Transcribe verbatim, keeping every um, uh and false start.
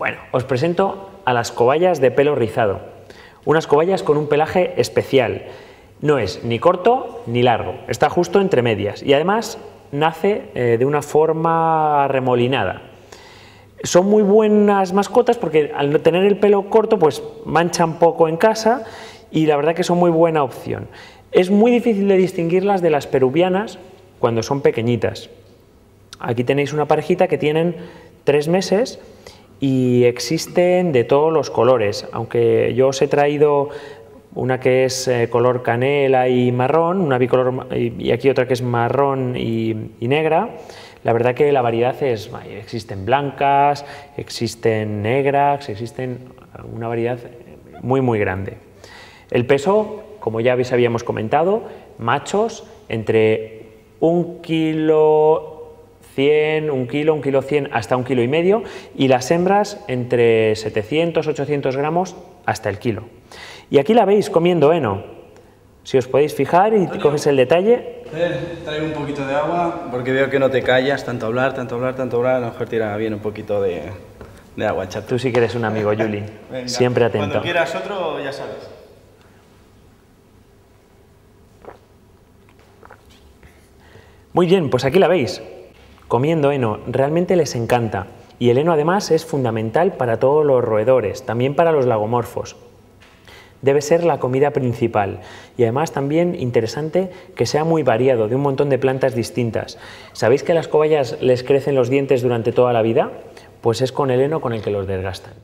Bueno, os presento a las cobayas de pelo rizado. Unas cobayas con un pelaje especial. No es ni corto ni largo, está justo entre medias y además nace eh, de una forma remolinada. Son muy buenas mascotas porque al no tener el pelo corto pues manchan poco en casa y la verdad que son muy buena opción. Es muy difícil de distinguirlas de las peruvianas cuando son pequeñitas. Aquí tenéis una parejita que tienen tres meses y existen de todos los colores, aunque yo os he traído una que es eh, color canela y marrón, una bicolor y, y aquí otra que es marrón y, y negra. La verdad que la variedad es, existen blancas, existen negras, existen una variedad muy muy grande. El peso, como ya habíamos comentado, machos entre un kilo cien, un kilo, un kilo cien hasta un kilo y medio y las hembras entre setecientos ochocientos gramos hasta el kilo. Y aquí la veis comiendo heno, si os podéis fijar y Antonio, coges el detalle. Eh, trae un poquito de agua porque veo que no te callas, tanto hablar, tanto hablar, tanto hablar, a lo mejor tira bien un poquito de, de agua, chato. Tú sí que eres un amigo, Juli, siempre atento. Cuando quieras otro, ya sabes. Muy bien, pues aquí la veis, comiendo heno, realmente les encanta. Y el heno además es fundamental para todos los roedores, también para los lagomorfos. Debe ser la comida principal y además también interesante que sea muy variado, de un montón de plantas distintas. ¿Sabéis que a las cobayas les crecen los dientes durante toda la vida? Pues es con el heno con el que los desgastan.